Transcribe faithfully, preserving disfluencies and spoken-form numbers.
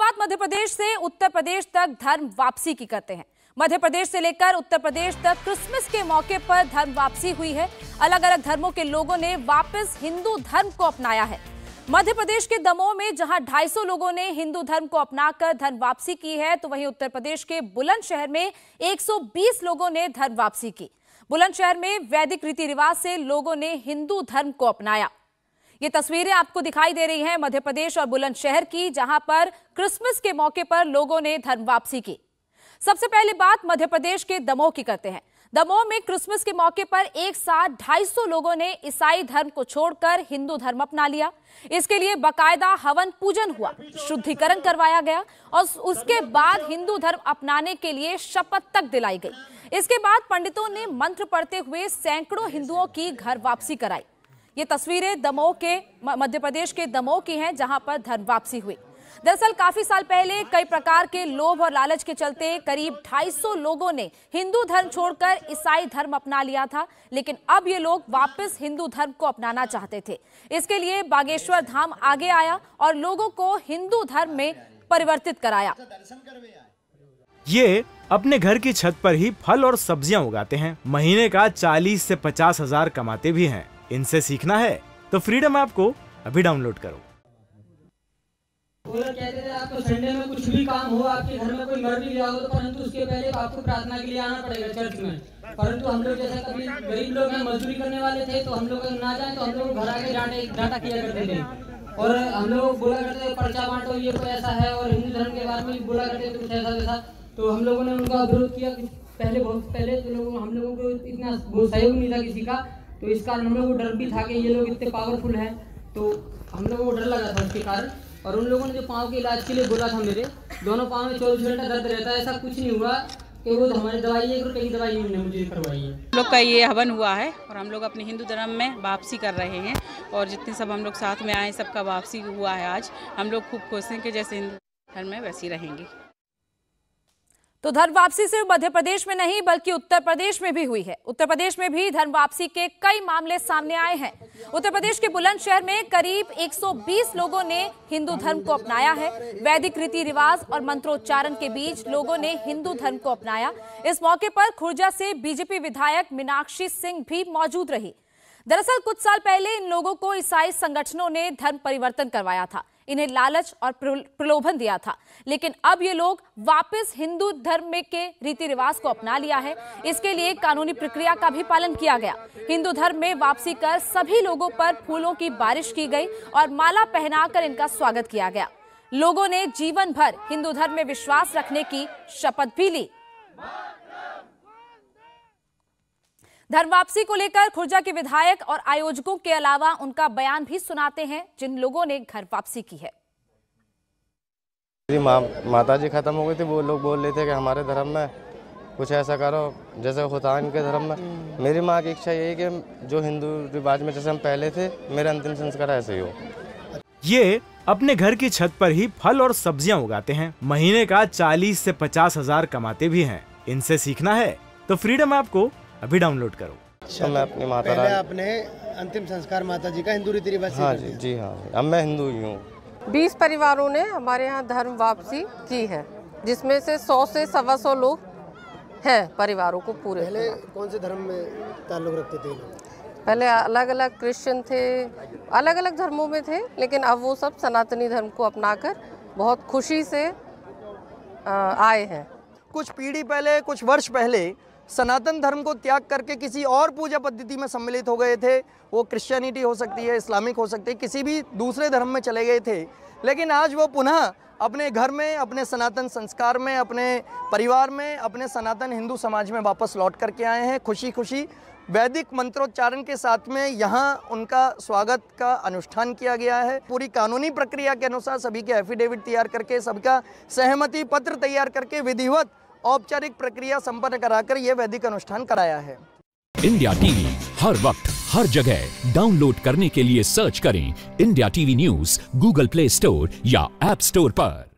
बात मध्य प्रदेश से उत्तर प्रदेश तक धर्म वापसी की करते हैं। मध्य प्रदेश से लेकर उत्तर प्रदेश तक क्रिसमस के मौके पर धर्म वापसी हुई है। अलग अलग धर्मों के लोगों ने वापस हिंदू धर्म को अपनाया है। मध्य प्रदेश के दमोह में जहां ढाई सौ लोगों ने हिंदू धर्म को अपनाकर धर्म वापसी की है, तो वहीं उत्तर प्रदेश के बुलंदशहर में एक सौ बीस लोगों ने धर्म वापसी की। बुलंदशहर में वैदिक रीति रिवाज से लोगों ने हिंदू धर्म को अपनाया। ये तस्वीरें आपको दिखाई दे रही हैं मध्य प्रदेश और बुलंदशहर की, जहां पर क्रिसमस के मौके पर लोगों ने धर्म वापसी की। सबसे पहले बात मध्य प्रदेश के दमोह की करते हैं। दमोह में क्रिसमस के मौके पर एक साथ ढाई सौ लोगों ने ईसाई धर्म को छोड़कर हिंदू धर्म अपना लिया। इसके लिए बकायदा हवन पूजन हुआ, शुद्धिकरण करवाया गया और उसके बाद हिंदू धर्म अपनाने के लिए शपथ तक दिलाई गई। इसके बाद पंडितों ने मंत्र पढ़ते हुए सैकड़ों हिंदुओं की घर वापसी कराई। ये तस्वीरें दमोह के मध्य प्रदेश के दमोह की हैं, जहां पर धर्म वापसी हुई। दरअसल काफी साल पहले कई प्रकार के लोभ और लालच के चलते करीब ढाई सौ लोगों ने हिंदू धर्म छोड़कर ईसाई धर्म अपना लिया था, लेकिन अब ये लोग वापस हिंदू धर्म को अपनाना चाहते थे। इसके लिए बागेश्वर धाम आगे आया और लोगों को हिंदू धर्म में परिवर्तित कराया। ये अपने घर की छत पर ही फल और सब्जियां उगाते हैं। महीने का चालीस से पचास हजार कमाते भी हैं। इनसे सीखना है तो फ्रीडम ऐप को अभी डाउनलोड करो। कहते थे आपको संडे में कुछ भी काम हो, आपके घर में कोई मर भी गया हो तो परंतु उसके पहले आपको प्रार्थना के लिए आना पड़ेगा चर्च में। परंतु हम लोग जैसे कभी गरीब लोग हैं, मजदूरी करने वाले थे, तो हम लोग ना जाए तो हम लोग घर आके डांटे डांटा किया करते थे और हम लोग बोला करते थे पर्चा बांटो, ये कोई ऐसा है और हिंदू धर्म के बारे में बोला करते थे कुछ ऐसा वैसा। तो हम लोगों ने उनका विरोध किया। पहले बहुत पहले तो लोगों हम लोगों को इतना सहयोग नहीं था किसी का, तो इस कारण हम लोग को डर भी था कि ये लोग इतने पावरफुल हैं, तो हम लोगों को डर लगा था उसके कारण। और उन लोगों ने जो पाँव के इलाज के लिए बोला था, मेरे दोनों पाँव में चौबीस घंटा दर्द रहता है, ऐसा कुछ नहीं हुआ कि वो हमारी दवाई एक रुपये की दवाई उन्होंने मुझे करवाई है। हम लोग का ये हवन हुआ है और हम लोग अपने हिंदू धर्म में वापसी कर रहे हैं और जितने सब हम लोग साथ में आए सबका वापसी हुआ है। आज हम लोग खूब खुश हैं कि जैसे हिंदू धर्म में वैसे ही रहेंगे। तो धर्म वापसी सिर्फ मध्य प्रदेश में नहीं बल्कि उत्तर प्रदेश में भी हुई है। उत्तर प्रदेश में भी धर्म वापसी के कई मामले सामने आए हैं। उत्तर प्रदेश के बुलंदशहर में करीब एक सौ बीस लोगों ने हिंदू धर्म को अपनाया है। वैदिक रीति रिवाज और मंत्रोच्चारण के बीच लोगों ने हिंदू धर्म को अपनाया। इस मौके पर खुर्जा से बीजेपी विधायक मीनाक्षी सिंह भी मौजूद रही। दरअसल कुछ साल पहले इन लोगों को ईसाई संगठनों ने धर्म परिवर्तन करवाया था, इन्हें लालच और प्रलोभन दिया था, लेकिन अब ये लोग वापस हिंदू धर्म में के रीति रिवाज को अपना लिया है। इसके लिए कानूनी प्रक्रिया का भी पालन किया गया। हिंदू धर्म में वापसी कर सभी लोगों पर फूलों की बारिश की गई और माला पहनाकर इनका स्वागत किया गया। लोगों ने जीवन भर हिंदू धर्म में विश्वास रखने की शपथ भी ली। धर्म वापसी को लेकर खुर्जा के विधायक और आयोजकों के अलावा उनका बयान भी सुनाते हैं, जिन लोगों ने घर वापसी की है। मा, माता जी खत्म हो गई थी, वो लोग बोल रहे थे कि हमारे धर्म में कुछ ऐसा करो जैसे होता है इनके धर्म में। मेरी माँ की इच्छा यही कि जो हिंदू रिवाज में जैसे हम पहले थे, मेरा अंतिम संस्कार ऐसे ही हो। ये अपने घर की छत पर ही फल और सब्जियाँ उगाते हैं। महीने का चालीस से पचास हजार कमाते भी हैं। इनसे सीखना है तो फ्रीडम ऐप को अभी डाउनलोड करो। अच्छा, मैं अपनी माता पहले अपने अंतिम संस्कार माता जी का हिंदू रीति रिवाज से। हाँ जी, जी हाँ, अब मैं हिंदू ही हूँ। बीस परिवारों ने हमारे यहाँ धर्म वापसी की है, जिसमें से सौ से सवा सौ लोग हैं परिवारों को पूरे। पहले कौन से धर्म में ताल्लुक रखते थे? पहले अलग अलग क्रिश्चियन थे, अलग अलग धर्मों में थे, लेकिन अब वो सब सनातनी धर्म को अपना कर बहुत खुशी से आए हैं। कुछ पीढ़ी पहले, कुछ वर्ष पहले सनातन धर्म को त्याग करके किसी और पूजा पद्धति में सम्मिलित हो गए थे। वो क्रिश्चियनिटी हो सकती है, इस्लामिक हो सकती है, किसी भी दूसरे धर्म में चले गए थे, लेकिन आज वो पुनः अपने घर में, अपने सनातन संस्कार में, अपने परिवार में, अपने सनातन हिंदू समाज में वापस लौट करके आए हैं। खुशी खुशी वैदिक मंत्रोच्चारण के साथ में यहाँ उनका स्वागत का अनुष्ठान किया गया है। पूरी कानूनी प्रक्रिया के अनुसार सभी के एफिडेविट तैयार करके, सबका सहमति पत्र तैयार करके विधिवत औपचारिक प्रक्रिया संपन्न कराकर ये वैदिक अनुष्ठान कराया है। इंडिया टीवी हर वक्त हर जगह डाउनलोड करने के लिए सर्च करें India TV news Google play store या ऐप स्टोर पर।